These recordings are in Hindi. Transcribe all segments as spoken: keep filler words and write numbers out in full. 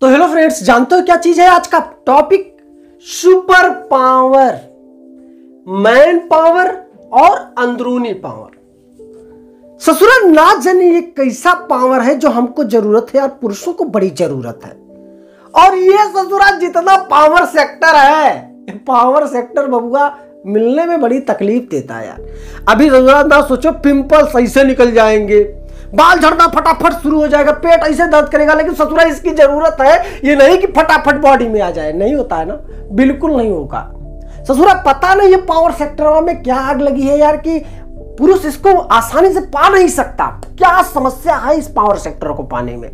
तो हेलो फ्रेंड्स, जानते हो क्या चीज है आज का topic? Super power, man power और अंदरूनी पावर। ससुरा ना जाने ये कैसा पावर है जो हमको जरूरत है और पुरुषों को बड़ी जरूरत है। और ये ससुरा जितना पावर सेक्टर है, पावर सेक्टर बबुआ मिलने में बड़ी तकलीफ देता है यार। अभी ससुरा ना सोचो पिंपल्स ऐसे निकल जाएंगे, बाल झड़ना फटाफट शुरू हो जाएगा, पेट ऐसे दर्द करेगा, लेकिन ससुरा इसकी जरूरत है। ये नहीं कि फटाफट बॉडी में आ जाए, नहीं होता है ना, बिल्कुल नहीं होगा ससुरा। पता नहीं ये पावर सेक्टर में क्या आग लगी है यार कि पुरुष इसको आसानी से पा नहीं सकता। क्या समस्या है इस पावर सेक्टर को पाने में?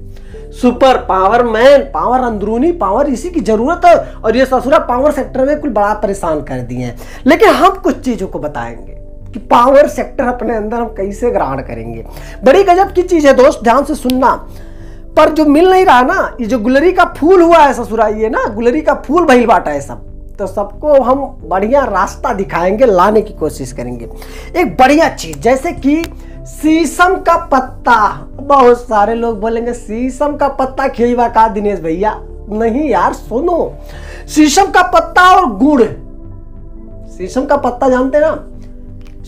सुपर पावर, मैन पावर, अंदरूनी पावर, इसी की जरूरत है। और ये ससुरा पावर सेक्टर में कुल बड़ा परेशान कर दिए हैं। लेकिन हम कुछ चीजों को बताएंगे कि पावर सेक्टर अपने अंदर हम कैसे ग्रहण करेंगे। बड़ी गजब की चीज है दोस्त, ध्यान से सुनना। पर जो मिल नहीं रहा ना, ये जो गुलरी का फूल हुआ है ससुरा, ये ना गुलरी का फूल भइल बाटा है सब, तो सबको हम बढ़िया रास्ता दिखाएंगे, लाने की कोशिश करेंगे। एक बढ़िया चीज जैसे कि शीशम का पत्ता। बहुत सारे लोग बोलेंगे शीशम का पत्ता खिलवा का दिनेश भैया? नहीं यार, सुनो, शीशम का पत्ता और गुड़। शीशम का पत्ता जानते ना,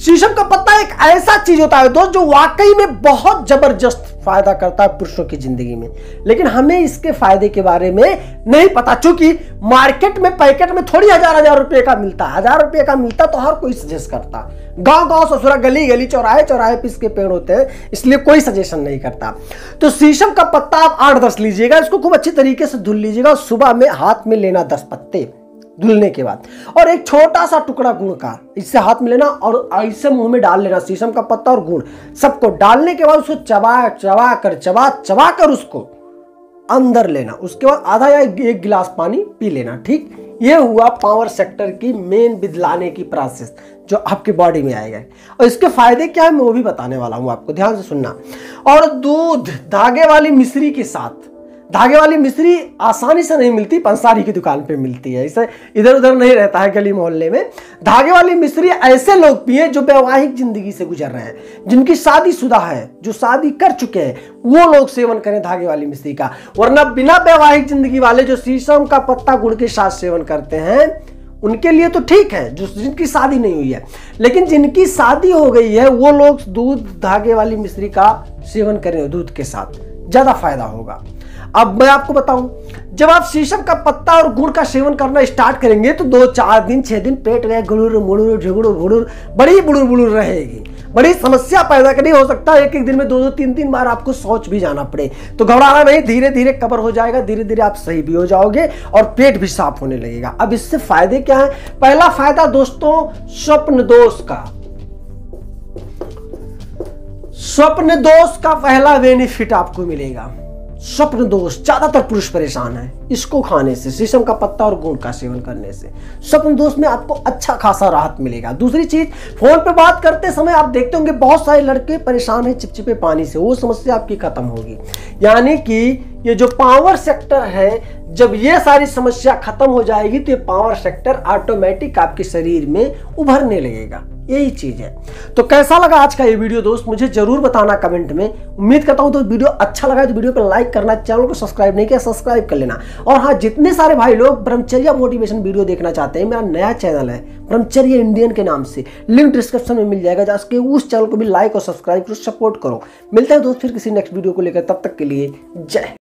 शीशम का पत्ता एक ऐसा चीज होता है दोस्त जो वाकई में बहुत जबरदस्त फायदा करता है पुरुषों की जिंदगी में। लेकिन हमें इसके फायदे के बारे में नहीं पता, चूंकि मार्केट में पैकेट में थोड़ी हजार हजार रुपए का मिलता। हजार रुपए का मिलता तो हर कोई सजेस्ट करता। गांव गांव, ससुरा गली गली, चौराहे चौराहे पे इसके पेड़ होते हैं, इसलिए कोई सजेशन नहीं करता। तो शीशम का पत्ता आप आठ दस लीजिएगा, इसको खूब अच्छी तरीके से धुल लीजिएगा। सुबह में हाथ में लेना दस पत्ते धुलने के बाद, और एक छोटा सा टुकड़ा गुड़ का इससे हाथ में लेना और ऐसे मुंह में डाल लेना। शीशम का पत्ता और गुड़ सबको डालने के बाद उसको चबा चबा कर चबा चबा कर उसको अंदर लेना। उसके बाद आधा या एक गिलास पानी पी लेना। ठीक, ये हुआ पावर सेक्टर की मेन विधि लाने की प्रोसेस जो आपके बॉडी में आएगा। और इसके फायदे क्या है मैं वो भी बताने वाला हूँ, आपको ध्यान से सुनना। और दूध धागे वाली मिश्री के साथ, धागे वाली मिश्री आसानी से नहीं मिलती, पंसारी की दुकान पे मिलती है, इसे इधर उधर नहीं रहता है गली मोहल्ले में। धागे वाली मिश्री ऐसे लोग पिए जो वैवाहिक जिंदगी से गुजर रहे हैं, जिनकी शादीशुदा है, जो शादी कर चुके हैं, वो लोग सेवन करें धागे वाली मिश्री का। वरना बिना वैवाहिक जिंदगी वाले जो शीशम का पत्ता गुड़ के साथ सेवन करते हैं उनके लिए तो ठीक है, जो जिनकी शादी नहीं हुई है। लेकिन जिनकी शादी हो गई है वो लोग दूध धागे वाली मिश्री का सेवन करें, दूध के साथ ज्यादा फायदा होगा। अब मैं आपको बताऊं, जब आप शीशम का पत्ता और गुड़ का सेवन करना स्टार्ट करेंगे तो दो चार दिन छह दिन पेट में गुड़ुर मुड़ुर झुगुड़ भुड़ुर बड़ी बुड़ुर बुड़ुर रहेगी, बड़ी समस्या पैदा करनी। हो सकता है एक एक दिन में दो दो तीन तीन बार आपको शौच भी जाना पड़े। तो घबराना नहीं, धीरे धीरे कवर हो जाएगा, धीरे धीरे आप सही भी हो जाओगे और पेट भी साफ होने लगेगा। अब इससे फायदे क्या है? पहला फायदा दोस्तों स्वप्न दोष का, स्वप्न दोष का पहला बेनिफिट आपको मिलेगा। स्वप्न दोष ज्यादातर पुरुष परेशान है, इसको खाने से, शीशम का पत्ता और गुड़ का सेवन करने से स्वप्न दोष में आपको अच्छा खासा राहत मिलेगा। दूसरी चीज, फोन पे बात करते समय आप देखते होंगे बहुत सारे लड़के परेशान हैं चिपचिपे पानी से, वो समस्या आपकी खत्म होगी। यानी कि ये जो पावर सेक्टर है, जब ये सारी समस्या खत्म हो जाएगी तो ये पावर सेक्टर ऑटोमेटिक आपके शरीर में उभरने लगेगा। यही चीज है। तो कैसा लगा आज का ये वीडियो दोस्त, मुझे जरूर बताना कमेंट में। उम्मीद करता हूं तो वीडियो अच्छा लगा तो वीडियो पर लाइक करना, चैनल को सब्सक्राइब नहीं किया सब्सक्राइब कर लेना। और हाँ, जितने सारे भाई लोग ब्रह्मचर्य मोटिवेशन वीडियो देखना चाहते हैं, मेरा नया चैनल है ब्रह्मचर्य इंडियन के नाम से, लिंक डिस्क्रिप्शन में मिल जाएगा, जाके उस चैनल को भी लाइक और सब्सक्राइब करो, सपोर्ट करो। मिलते हैं दोस्त फिर किसी नेक्स्ट वीडियो को लेकर, तब तक के लिए जय।